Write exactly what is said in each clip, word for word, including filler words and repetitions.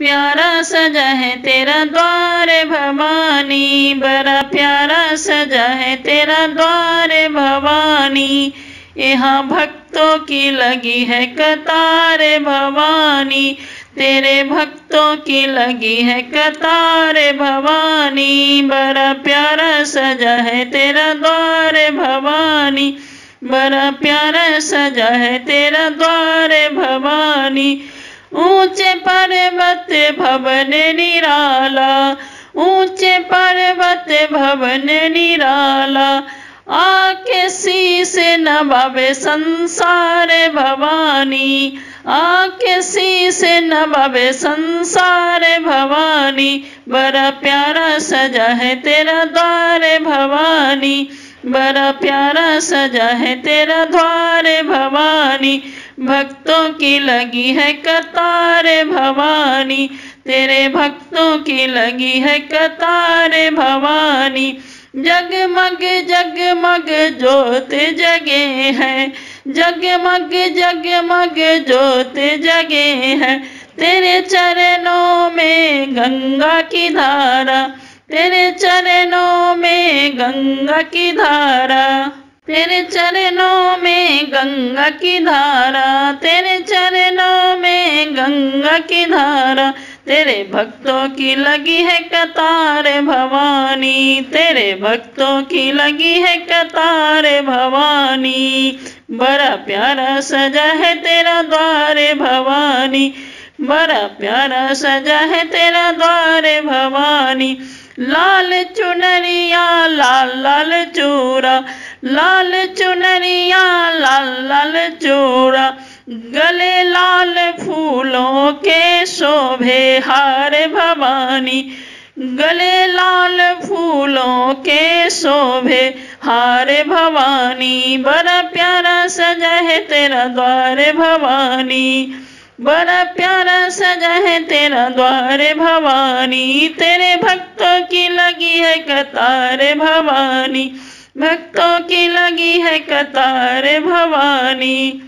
प्यारा सजा है तेरा द्वार भवानी, बड़ा प्यारा सजा है तेरा द्वार भवानी। यहाँ भक्तों की लगी है कतार भवानी, तेरे भक्तों की लगी है कतार भवानी। बड़ा प्यारा सजा है तेरा द्वार भवानी, बड़ा प्यारा सजा है तेरा द्वार भवानी। ऊंचे पर्वत भवन निराला, ऊंचे पर्वत भवन निराला। आके शीस नवावे संसार भवानी, आके शीस नवावे संसार भवानी। बड़ा प्यारा सजा है तेरा द्वार भवानी, बड़ा प्यारा सजा है तेरा द्वार भवानी। भक्तों की लगी है कतार भवानी, तेरे भक्तों की लगी है कतार भवानी। जगमग जगमग ज्योत जगे है, जगमग जगमग ज्योत जगे है। तेरे चरणों में गंगा की धारा, तेरे चरणों में गंगा की धारा, तेरे चरणों में गंगा की धारा, तेरे चरणों में गंगा की धारा। तेरे भक्तों की लगी है कतार भवानी, तेरे भक्तों की लगी है कतार भवानी। बड़ा प्यारा सजा है तेरा द्वार भवानी, बड़ा प्यारा सजा है तेरा द्वार भवानी। लाल चुनरिया लाल लाल चूड़ा, लाल चुनरिया लाल लाल चूड़ा। गले लाल फूलों के शोभे हार भवानी, गले लाल फूलों के शोभे हार भवानी। बड़ा प्यारा सजा है तेरा द्वार भवानी, बड़ा प्यारा सजा है तेरा द्वार भवानी। तेरे भक्तों की लगी है कतार भवानी, भक्तों की लगी है कतार भवानी।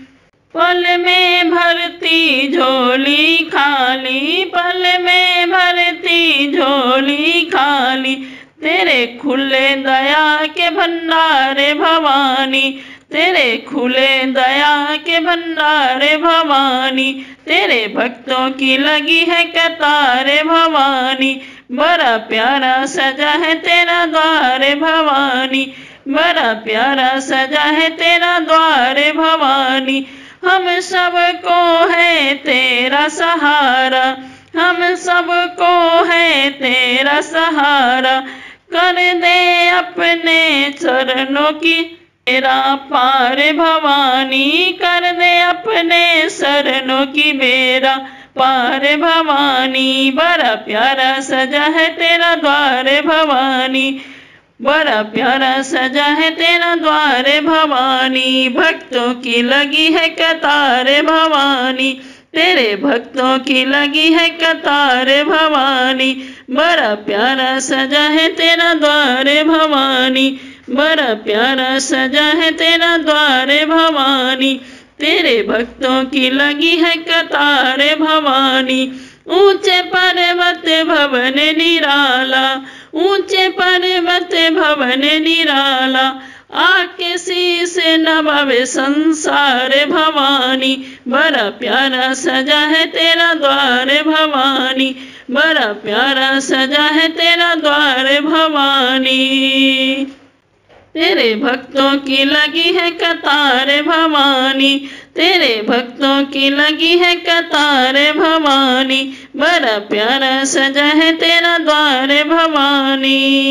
पल में भरती झोली खाली, पल में भरती झोली खाली। तेरे खुले दया के भंडार भवानी, तेरे खुले दया के भंडार भवानी। तेरे भक्तों की लगी है कतार भवानी, बड़ा प्यारा सजा है तेरा द्वार भवानी, बड़ा प्यारा सजा है तेरा द्वार भवानी। हम सबको है तेरा सहारा, हम सबको है तेरा सहारा। कर दे अपने चरणों की बेड़ा पार भवानी, कर दे अपने चरणों की बेड़ा पार भवानी। बड़ा प्यारा सजा है तेरा द्वार भवानी, बड़ा प्यारा सजा है तेरा द्वार भवानी। भक्तों की लगी है कतार भवानी, तेरे भक्तों की लगी है कतार भवानी। बड़ा प्यारा सजा है तेरा द्वार भवानी, बड़ा प्यारा सजा है तेरा द्वार भवानी। तेरे भक्तों की लगी है कतार भवानी। ऊंचे पर्वत भवन निराला, ऊंचे पर्वत भवन निराला। आके शीस नवावे संसार भवानी, बड़ा प्यारा सजा है तेरा द्वार भवानी, बड़ा प्यारा सजा है तेरा द्वार भवानी। तेरे भक्तों की लगी है कतार भवानी, तेरे भक्तों की लगी है कतार भवानी। बड़ा प्यारा सजा है तेरा द्वार भवानी।